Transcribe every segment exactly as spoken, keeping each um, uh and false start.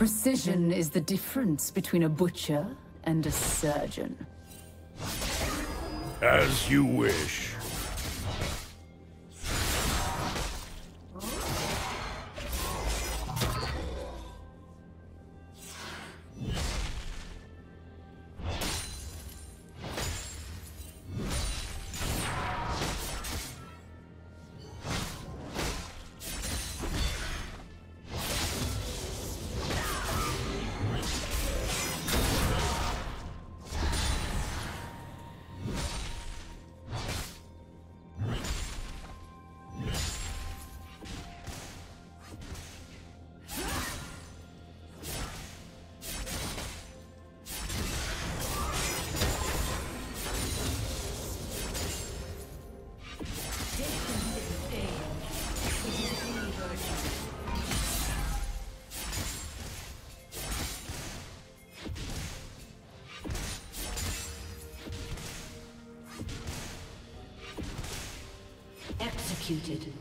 Precision is the difference between a butcher and a surgeon. As you wish. Executed.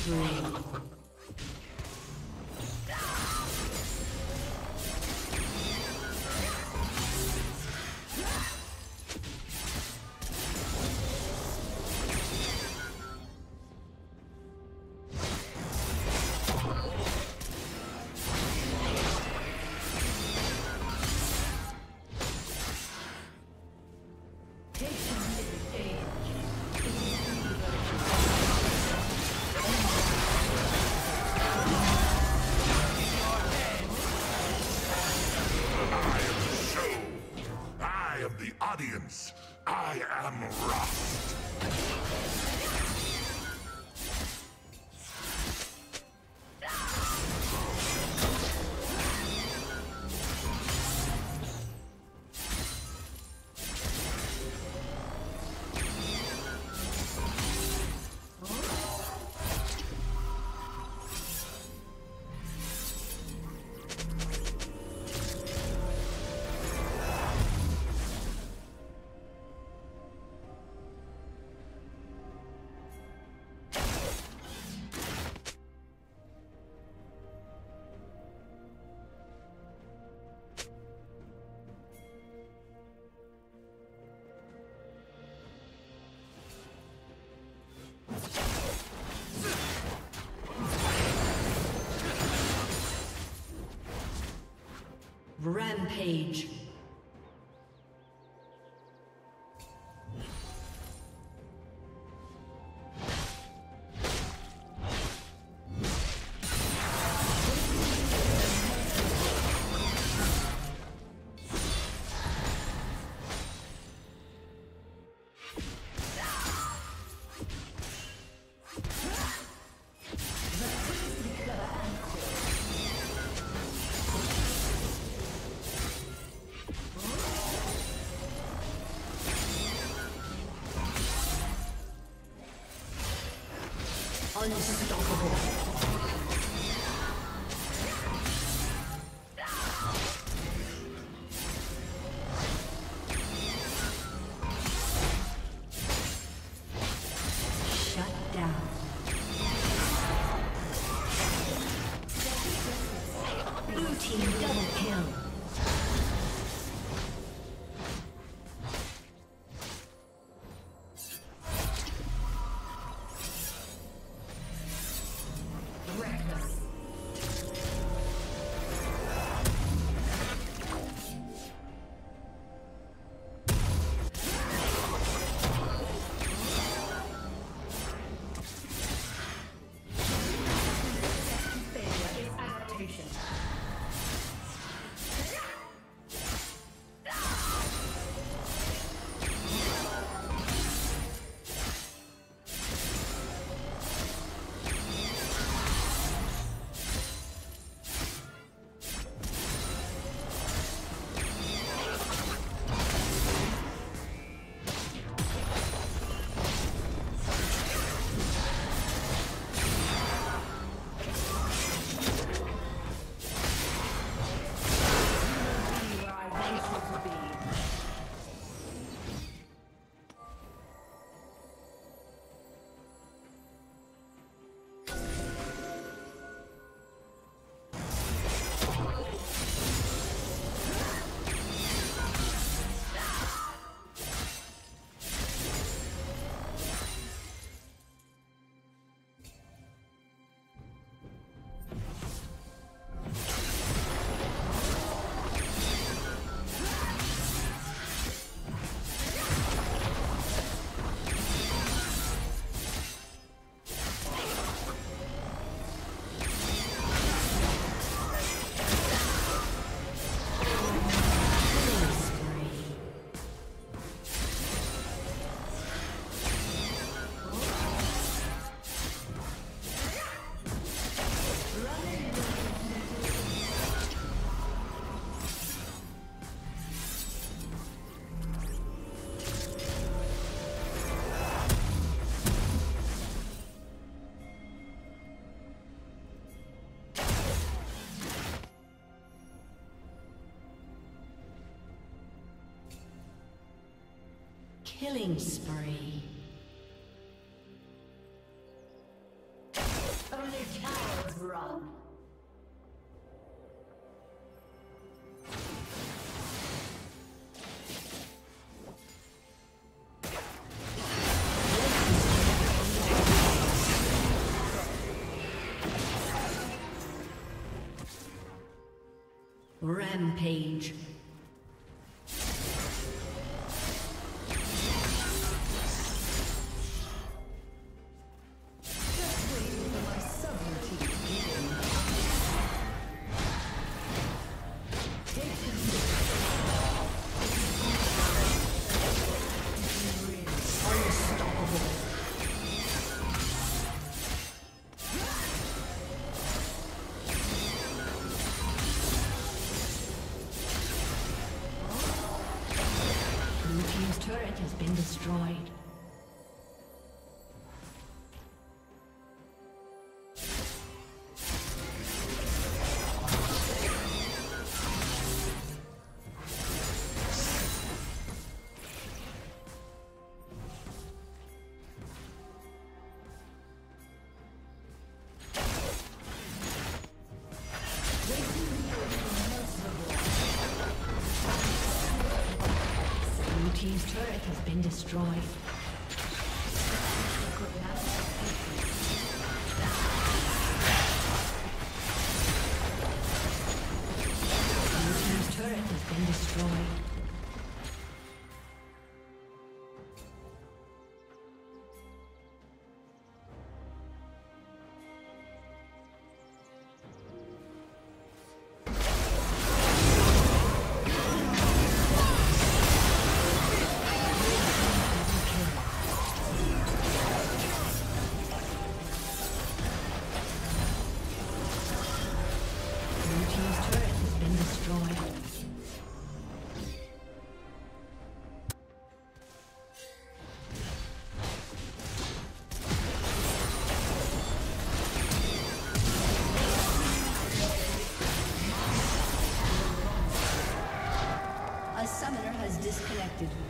Spree. I am Rust. Rampage. Unstoppable. Killing spree. Rampage. Destroyed. Team's turret has been destroyed. Team's turret has been destroyed. Disconnected.